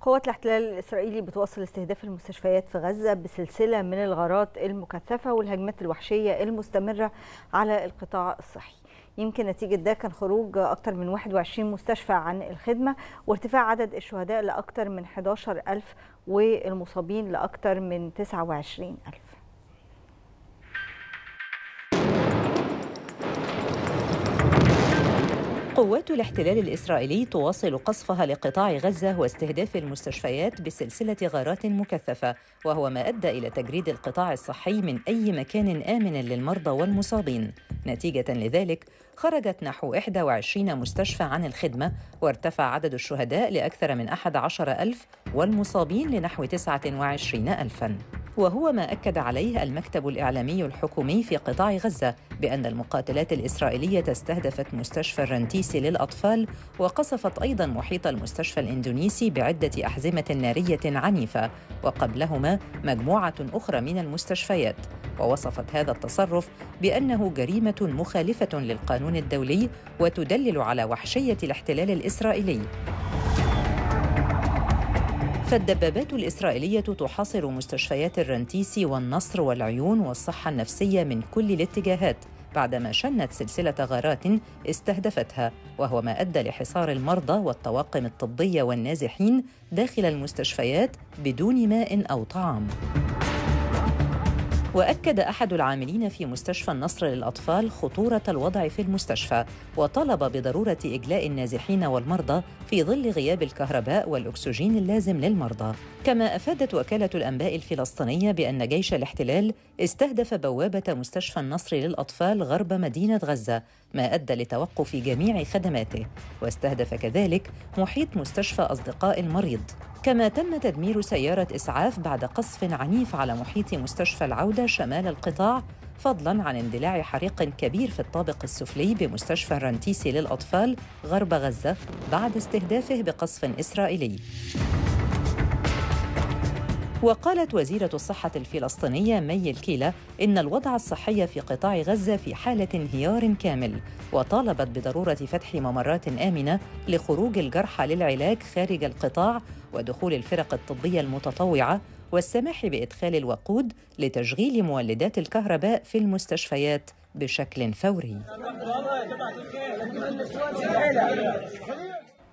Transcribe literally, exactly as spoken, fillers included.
قوات الاحتلال الإسرائيلي بتواصل استهداف المستشفيات في غزة بسلسلة من الغارات المكثفة والهجمات الوحشية المستمرة على القطاع الصحي. يمكن نتيجة ده كان خروج أكثر من واحد وعشرين مستشفى عن الخدمة وارتفاع عدد الشهداء لأكثر من أحد عشر ألف والمصابين لأكثر من تسعة وعشرين ألف. قوات الاحتلال الإسرائيلي تواصل قصفها لقطاع غزة واستهداف المستشفيات بسلسلة غارات مكثفة، وهو ما أدى إلى تجريد القطاع الصحي من أي مكان آمن للمرضى والمصابين. نتيجة لذلك خرجت نحو واحد وعشرين مستشفى عن الخدمة، وارتفع عدد الشهداء لأكثر من أحد عشر ألف والمصابين لنحو تسعة وعشرين ألفاً. وهو ما أكد عليه المكتب الإعلامي الحكومي في قطاع غزة بأن المقاتلات الإسرائيلية استهدفت مستشفى الرنتيسي للأطفال، وقصفت أيضاً محيط المستشفى الإندونيسي بعدة أحزمة نارية عنيفة، وقبلهما مجموعة أخرى من المستشفيات. ووصفت هذا التصرف بأنه جريمة مخالفة للقانون الدولي وتدلل على وحشية الاحتلال الإسرائيلي. فالدبابات الإسرائيلية تحاصر مستشفيات الرنتيسي والنصر والعيون والصحة النفسية من كل الاتجاهات، بعدما شنت سلسلة غارات استهدفتها، وهو ما أدى لحصار المرضى والطواقم الطبية والنازحين داخل المستشفيات بدون ماء أو طعام. وأكد أحد العاملين في مستشفى النصر للأطفال خطورة الوضع في المستشفى، وطلب بضرورة إجلاء النازحين والمرضى في ظل غياب الكهرباء والأكسجين اللازم للمرضى. كما أفادت وكالة الأنباء الفلسطينية بأن جيش الاحتلال استهدف بوابة مستشفى النصر للأطفال غرب مدينة غزة، ما أدى لتوقف جميع خدماته، واستهدف كذلك محيط مستشفى أصدقاء المريض. كما تم تدمير سيارة إسعاف بعد قصف عنيف على محيط مستشفى العودة شمال القطاع، فضلاً عن اندلاع حريق كبير في الطابق السفلي بمستشفى الرنتيسي للأطفال غرب غزة بعد استهدافه بقصف إسرائيلي. وقالت وزيرة الصحة الفلسطينية مي الكيلة إن الوضع الصحي في قطاع غزة في حالة انهيار كامل، وطالبت بضرورة فتح ممرات آمنة لخروج الجرحى للعلاج خارج القطاع ودخول الفرق الطبية المتطوعة، والسماح بإدخال الوقود لتشغيل مولدات الكهرباء في المستشفيات بشكل فوري.